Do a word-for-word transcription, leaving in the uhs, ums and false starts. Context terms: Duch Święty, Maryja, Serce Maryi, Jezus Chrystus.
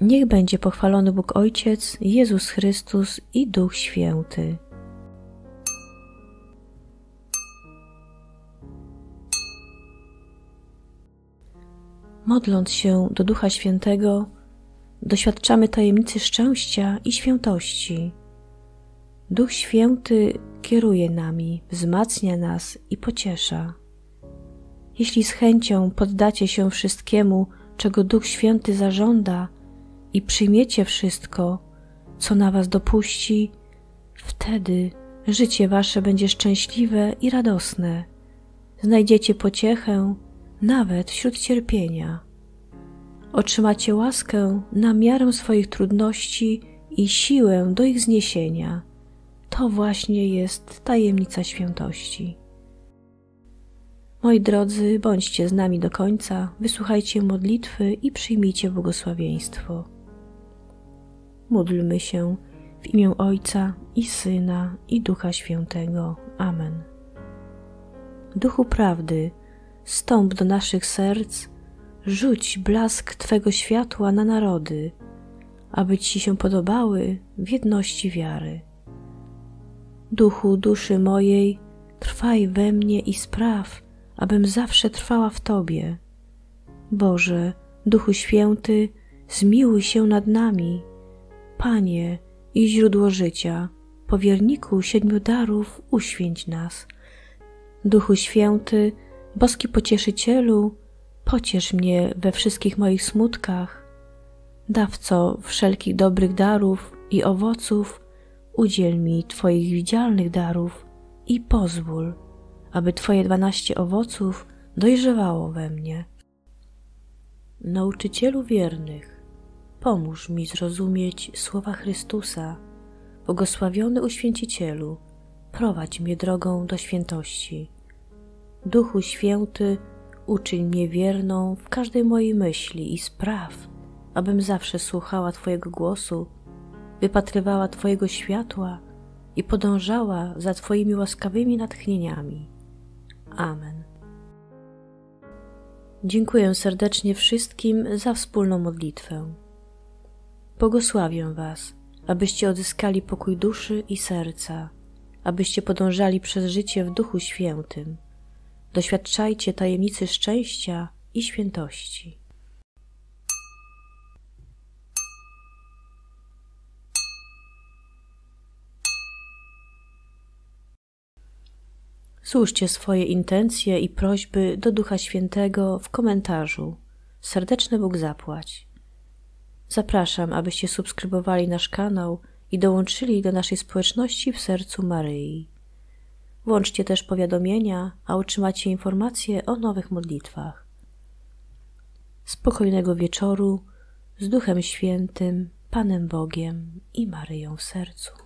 Niech będzie pochwalony Bóg Ojciec, Jezus Chrystus i Duch Święty. Modląc się do Ducha Świętego, doświadczamy tajemnicy szczęścia i świętości. Duch Święty kieruje nami, wzmacnia nas i pociesza. Jeśli z chęcią poddacie się wszystkiemu, czego Duch Święty zażąda, i przyjmiecie wszystko, co na was dopuści, wtedy życie wasze będzie szczęśliwe i radosne. Znajdziecie pociechę nawet wśród cierpienia. Otrzymacie łaskę na miarę swoich trudności i siłę do ich zniesienia. To właśnie jest tajemnica świętości. Moi drodzy, bądźcie z nami do końca, wysłuchajcie modlitwy i przyjmijcie błogosławieństwo. Módlmy się w imię Ojca i Syna, i Ducha Świętego. Amen. Duchu prawdy, stąp do naszych serc, rzuć blask Twego światła na narody, aby Ci się podobały w jedności wiary. Duchu duszy mojej, trwaj we mnie i spraw, abym zawsze trwała w Tobie. Boże, Duchu Święty, zmiłuj się nad nami. Panie i źródło życia, powierniku siedmiu darów, uświęć nas. Duchu Święty, boski pocieszycielu, pociesz mnie we wszystkich moich smutkach. Dawco wszelkich dobrych darów i owoców, udziel mi Twoich widzialnych darów i pozwól, aby Twoje dwanaście owoców dojrzewało we mnie. Nauczycielu wiernych, pomóż mi zrozumieć słowa Chrystusa. Błogosławiony Uświęcicielu, prowadź mnie drogą do świętości. Duchu Święty, uczyń mnie wierną w każdej mojej myśli i spraw, abym zawsze słuchała Twojego głosu, wypatrywała Twojego światła i podążała za Twoimi łaskawymi natchnieniami. Amen. Dziękuję serdecznie wszystkim za wspólną modlitwę. Błogosławię Was, abyście odzyskali pokój duszy i serca, abyście podążali przez życie w Duchu Świętym. Doświadczajcie tajemnicy szczęścia i świętości. Złóżcie swoje intencje i prośby do Ducha Świętego w komentarzu. Serdeczny Bóg zapłać. Zapraszam, abyście subskrybowali nasz kanał i dołączyli do naszej społeczności w Sercu Maryi. Włączcie też powiadomienia, a otrzymacie informacje o nowych modlitwach. Spokojnego wieczoru z Duchem Świętym, Panem Bogiem i Maryją w sercu.